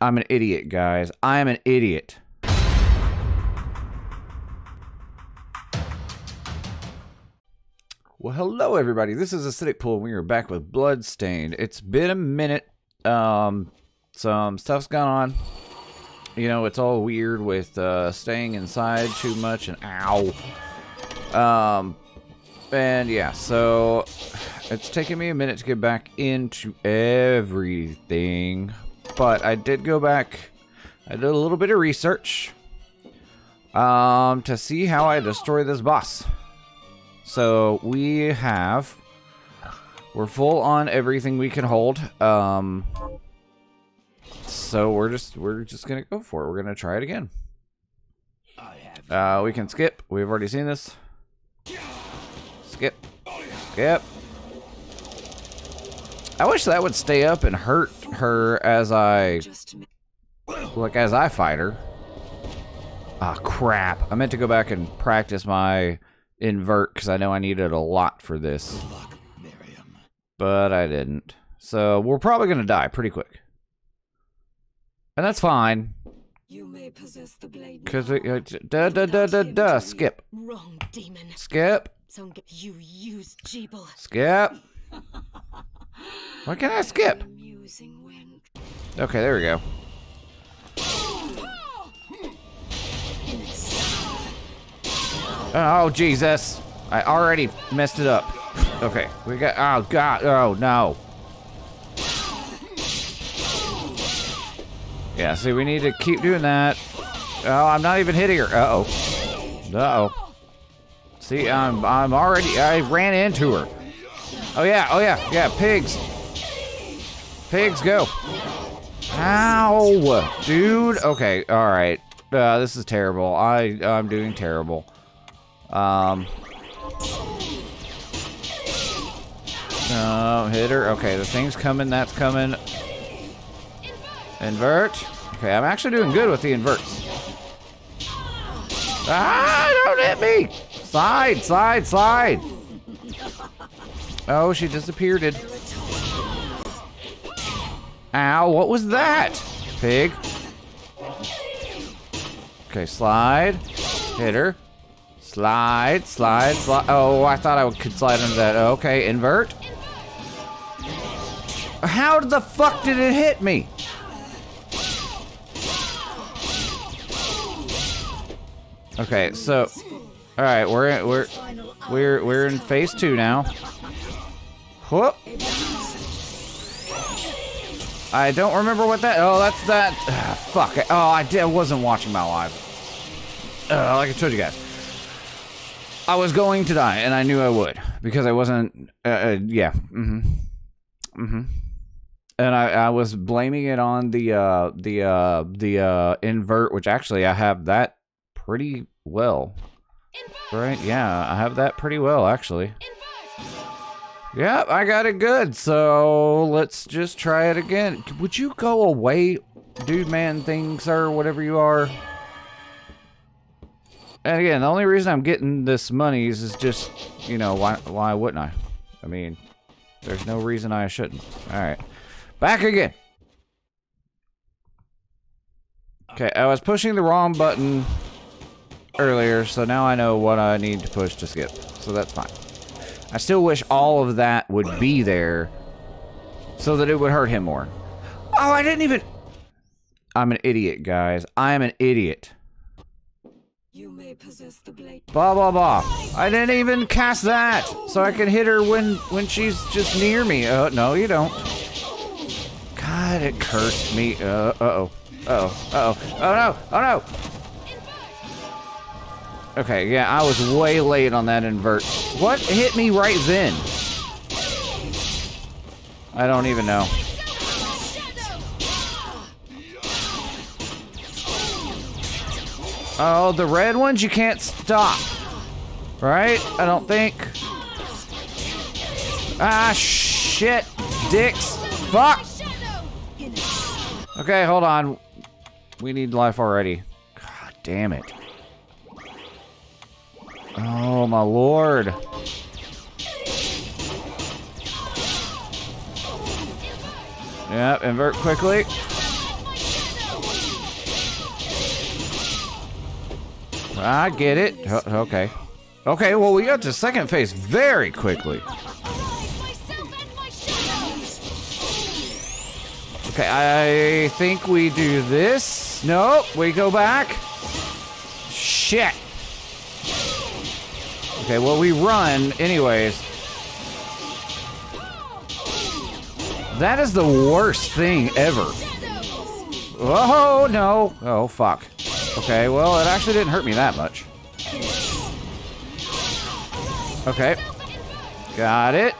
I'm an idiot, guys. I am an idiot. Well, hello, everybody. This is Acidic Pool. We are back with Bloodstained. It's been a minute. Some stuff's gone on. You know, it's all weird with staying inside too much and ow. And yeah, so it's taken me a minute to get back into everything. But I did go back. I did a little bit of research to see how I destroy this boss. So we're full on everything we can hold. So we're just gonna go for it. We're gonna try it again. We can skip. We've already seen this. Skip. Skip. I wish that would stay up and hurt her as I... like, as I fight her. Ah, crap. I meant to go back and practice my invert, because I know I needed a lot for this. But I didn't. So, we're probably going to die pretty quick. And that's fine. Because we... skip. Wrong, demon. Skip. You use Gebel. Skip. Why can't I skip? Okay, there we go. Oh, Jesus. I already messed it up. Okay, we got... oh, God. Oh, no. Yeah, see, we need to keep doing that. Oh, I'm not even hitting her. Uh-oh. Uh-oh. See, I'm already... I ran into her. Oh, yeah. Oh, yeah. Yeah, pigs. Pigs, go. Ow, dude. Okay, all right. This is terrible. I'm doing terrible. No, hit her. Okay, the thing's coming. That's coming. Invert. Okay, I'm actually doing good with the inverts. Ah, don't hit me. Slide, slide, slide. Oh, she disappeared. Ow, what was that? Pig. Okay, slide. Hit her. Slide, slide, slide. Oh, I thought I could slide under that. Okay, invert. How the fuck did it hit me? Okay, so... all right, we're in phase 2 now. Whoop. I don't remember what that... oh, that's that... ugh, fuck. Oh, I wasn't watching my live. Like I told you guys. I was going to die, and I knew I would. Because I wasn't... yeah. Mm-hmm. Mm-hmm. And I was blaming it on the invert, which actually I have that pretty well. Right? Yeah, I have that pretty well, actually. Yep, I got it good, so let's just try it again. Would you go away, dude, man, thing, sir, whatever you are? And again, the only reason I'm getting this money is just, you know, why wouldn't I? I mean, there's no reason I shouldn't. Alright. Back again! Okay, I was pushing the wrong button earlier, so now I know what I need to push to skip, so that's fine. I still wish all of that would be there so that it would hurt him more. Oh, I didn't even... I'm an idiot, guys. I am an idiot. You may possess the blade. Blah, blah, blah. I didn't even cast that so I can hit her when she's just near me. No, you don't. God, it cursed me. Uh-oh. Uh-oh. Uh-oh. Oh, no. Oh, no. Okay, yeah, I was way late on that invert. What hit me right then? I don't even know. Oh, the red ones you can't stop. Right? I don't think. Ah, shit. Dicks. Fuck. Okay, hold on. We need life already. God damn it. Oh, my lord. Yeah, invert quickly. I get it. Okay. Okay, well, we got to second phase very quickly. Okay, I think we do this. Nope, we go back. Shit. Okay, well, we run anyways. That is the worst thing ever. Oh, no. Oh, fuck. Okay, well, it actually didn't hurt me that much. Okay. Got it.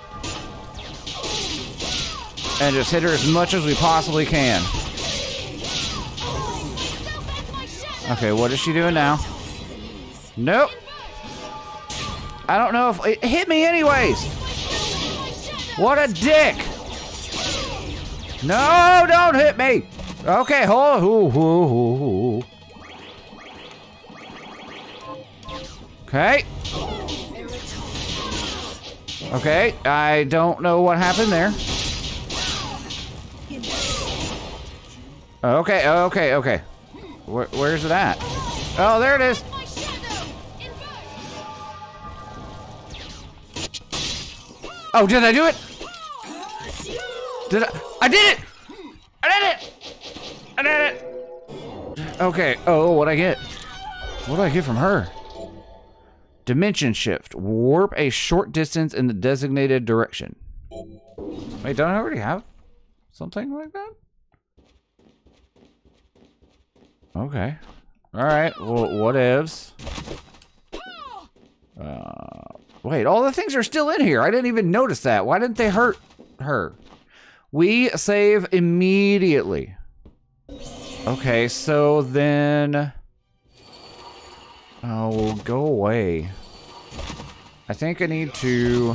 And just hit her as much as we possibly can. Okay, what is she doing now? Nope. I don't know if... It hit me anyways! What a dick! No, don't hit me! Okay, hold on. Okay. Okay, I don't know what happened there. Okay, okay, okay. Where's it at? Oh, there it is! Oh, did I do it? Did I? I did it! I did it! I did it! Okay. Oh, what'd I get? What do I get from her? Dimension shift. Warp a short distance in the designated direction. Wait, don't I already have something like that? Okay. Alright. Well, what ifs? Wait, all the things are still in here. I didn't even notice that. Why didn't they hurt her? We save immediately. Okay, so then... Oh, go away. I think I need to...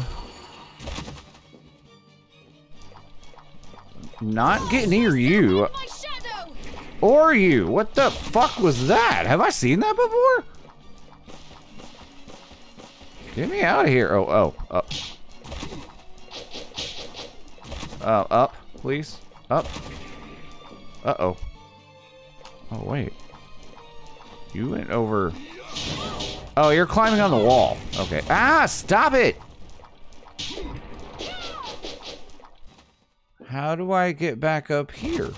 Not get near you. Or you. What the fuck was that? Have I seen that before? Get me out of here. Oh, oh, oh. Up, please. Up. Uh-oh. Oh, wait. You went over... Oh, you're climbing on the wall. Okay. Ah, stop it! How do I get back up here?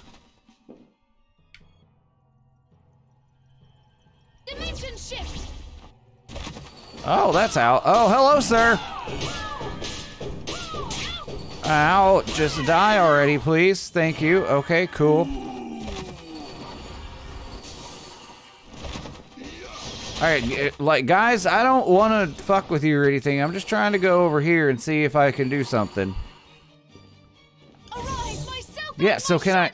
Dimension shift. Oh, that's out. Oh, hello, sir! Ow, just die already, please. Thank you. Okay, cool. Alright, like, guys, I don't want to fuck with you or anything. I'm just trying to go over here and see if I can do something. Yeah, so can I...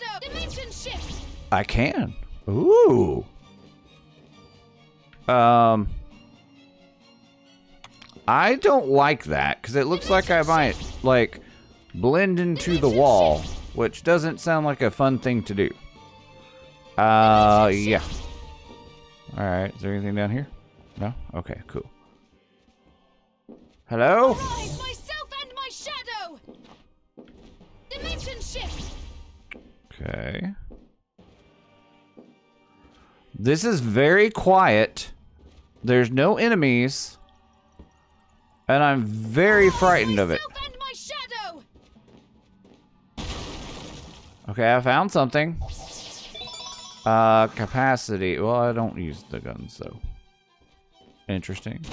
I can. Ooh. I don't like that, because it looks like I might, like... Blend into the wall, which doesn't sound like a fun thing to do. Yeah. Alright, is there anything down here? No? Okay, cool. Hello? Okay. This is very quiet. There's no enemies. And I'm very frightened of it. Okay, I found something. Capacity. Well, I don't use the gun, so... Interesting.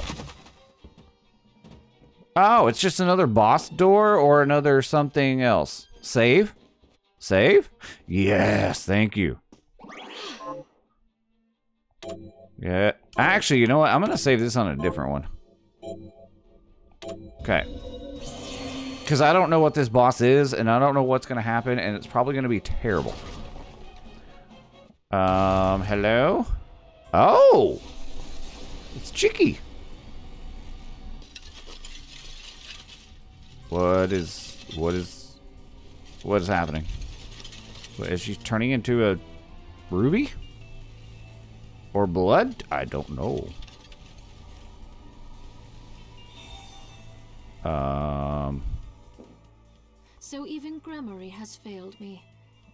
Oh, it's just another boss door or another something else. Save? Save? Yes, thank you. Yeah. Actually, you know what? I'm gonna save this on a different one. Okay. Because I don't know what this boss is, and I don't know what's going to happen, and it's probably going to be terrible. Hello? Oh! It's Chicky! What is happening? Is she turning into a ruby? Or blood? I don't know. So even Gramarye has failed me.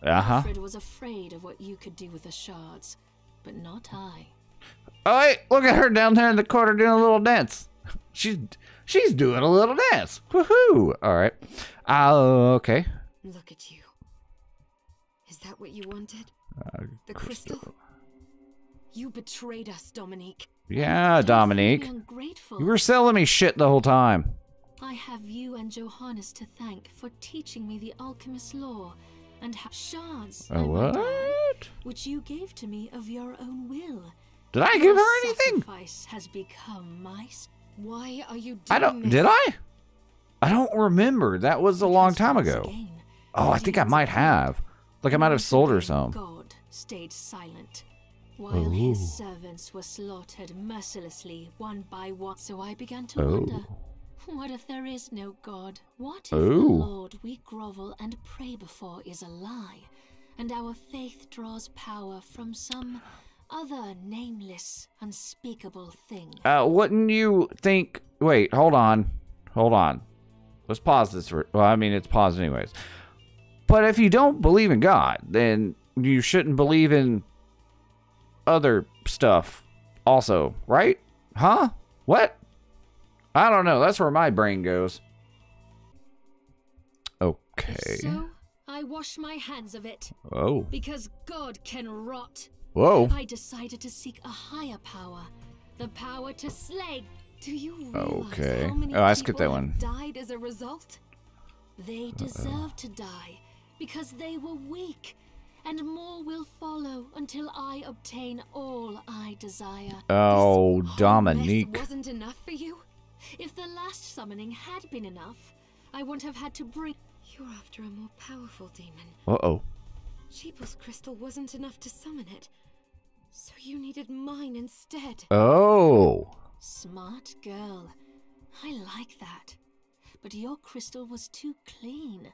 Alfred was afraid of what you could do with the shards, but not I. Oh wait, look at her down there in the corner doing a little dance. She's doing a little dance. Woohoo! All right. Okay. Look at you. Is that what you wanted? The crystal? You betrayed us, Dominique. Yeah, Dominique. You were selling me shit the whole time. I have you and Johannes to thank for teaching me the alchemist's lore and shards which you gave to me of your own will. Did I give her anything? Has become my... Why are you doing this? Did I? I don't remember. That was a long time ago. Oh, I think I might have. Like I might have sold her some. God stayed silent while his servants were slaughtered mercilessly one by one. So I began to wonder, what if there is no God? What if the Lord we grovel and pray before is a lie, and our faith draws power from some other nameless, unspeakable thing? Wouldn't you think... Wait, hold on. Hold on. Let's pause this for... Well, I mean, it's paused anyways. But if you don't believe in God, then you shouldn't believe in other stuff also, right? Huh? What? I don't know. That's where my brain goes. Okay. So, I wash my hands of it. Oh. Because God can rot. Whoa. I decided to seek a higher power. The power to slay. Do you realize how many people have died as a result? They deserve to die because they were weak, and more will follow until I obtain all I desire. Oh, Dominique. This wasn't enough for you? If the last summoning had been enough, I wouldn't have had to bring... You're after a more powerful demon. Uh-oh. Sheeple's crystal wasn't enough to summon it, so you needed mine instead. Oh. Smart girl. I like that. But your crystal was too clean,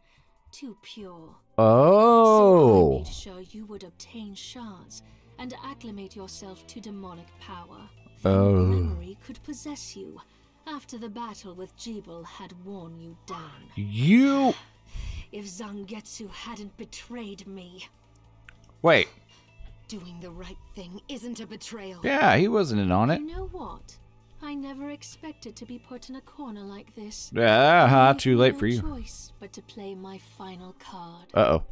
too pure. Oh. So I made sure you would obtain shards and acclimate yourself to demonic power. Oh. Memory could possess you after the battle with Gebel had worn you down. You... If Zangetsu hadn't betrayed me. Wait. Doing the right thing isn't a betrayal. Yeah, he wasn't in on it. You know what? I never expected to be put in a corner like this. Yeah, too late for you. Choice but to play my final card. Uh-oh.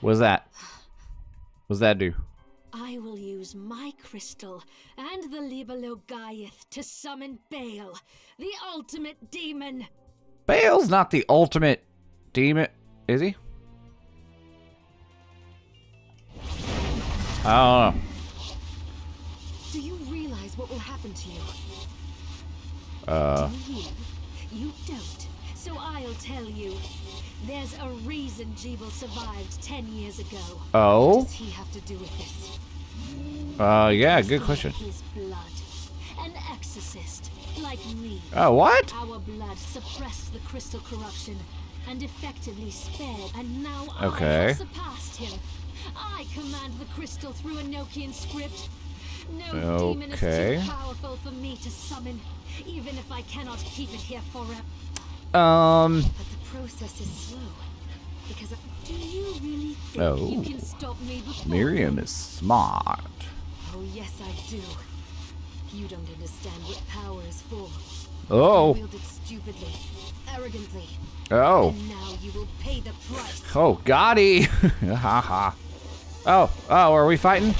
What's that? What's that do? I will use my crystal and the Libelogaiath to summon Bale, the ultimate demon. Bale's not the ultimate demon, is he? I don't know. Do you realize what will happen to you? You don't, so I'll tell you. There's a reason Gebel survived 10 years ago. Oh? What does he have to do with this? Yeah, good question. His blood. An exorcist, like me. Oh, what? Our blood suppressed the crystal corruption and effectively spared, and now I have surpassed him. I command the crystal through Enochian script. No demon is too powerful for me to summon, even if I cannot keep it here forever. But the process is slow, because do you really think you can stop me before? Miriam is smart. Oh yes, I do. You don't understand what power is for. Oh. You wield it stupidly, arrogantly. Oh. And now you will pay the price. Oh, got he. Ha ha. Oh, oh, are we fighting?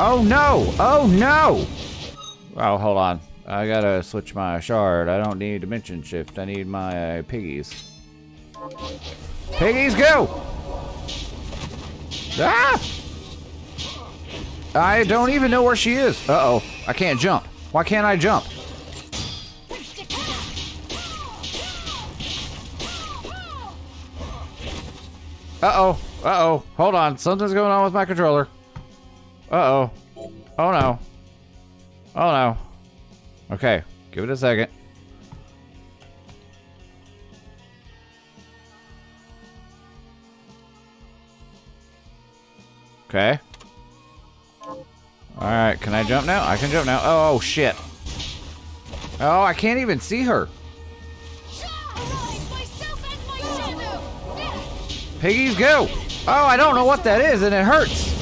Oh no! Oh no! Oh, hold on. I gotta switch my shard. I don't need dimension shift. I need my piggies. Piggies, go! Ah! I don't even know where she is. Uh-oh. I can't jump. Why can't I jump? Uh-oh. Uh-oh. Hold on. Something's going on with my controller. Uh-oh. Oh, no. Oh, no. Okay. Give it a second. Okay. Alright, can I jump now? I can jump now. Oh, shit. Oh, I can't even see her. Piggies, go! Oh, I don't know what that is, and it hurts!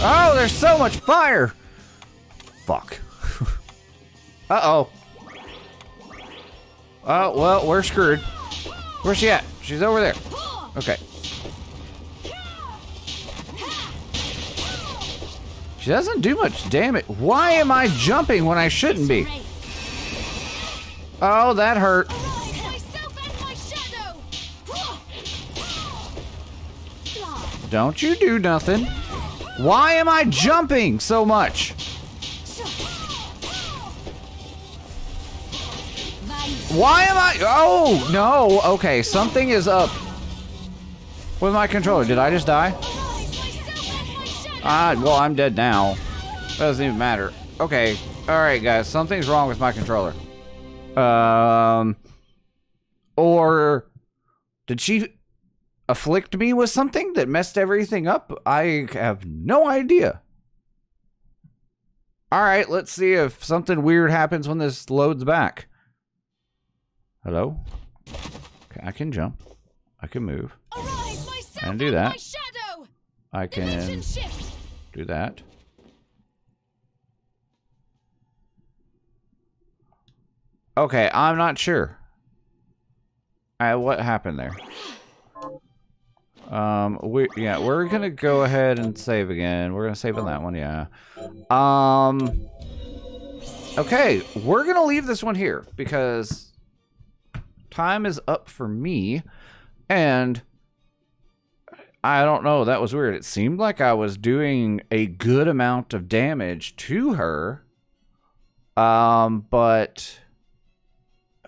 Oh, there's so much fire! Fuck. Uh-oh. Oh, well, we're screwed. Where's she at? She's over there. Okay. She doesn't do much damage. Why am I jumping when I shouldn't be? Oh, that hurt. Don't you do nothing. Why am I jumping so much? Why am I? Oh, no. Okay, something is up with my controller. Did I just die? Well, I'm dead now. Doesn't even matter. Okay. All right, guys. Something's wrong with my controller. Or did she afflict me with something that messed everything up? I have no idea. All right, let's see if something weird happens when this loads back. Hello? Okay, I can jump. I can move. And do that. I can do that. Okay, I'm not sure. All right, what happened there? We're gonna go ahead and save again. We're gonna save on that one, yeah. Okay, we're gonna leave this one here because time is up for me, and I don't know, that was weird. It seemed like I was doing a good amount of damage to her, but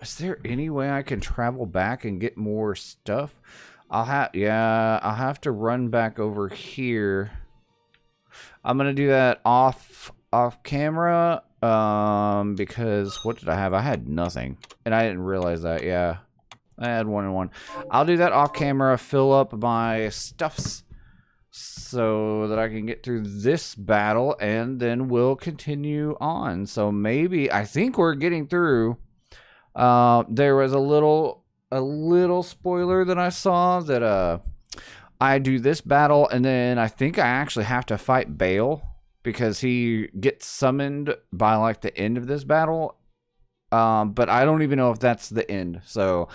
is there any way I can travel back and get more stuff? I'll have to run back over here. I'm gonna do that off camera, because what did I have? I had nothing, and I didn't realize that. Yeah, I had one and one. I'll do that off camera, fill up my stuffs so that I can get through this battle, and then we'll continue on. So maybe, I think we're getting through. There was a little spoiler that I saw that I do this battle, and then I think I actually have to fight Bale because he gets summoned by like the end of this battle, but I don't even know if that's the end, so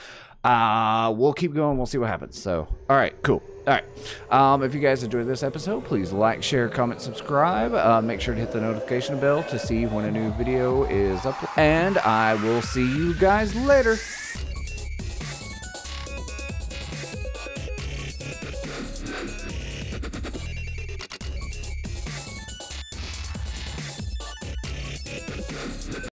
we'll keep going, we'll see what happens. So all right, cool. All right, if you guys enjoyed this episode, please like, share, comment, subscribe. Make sure to hit the notification bell to see when a new video is uploaded, and I will see you guys later.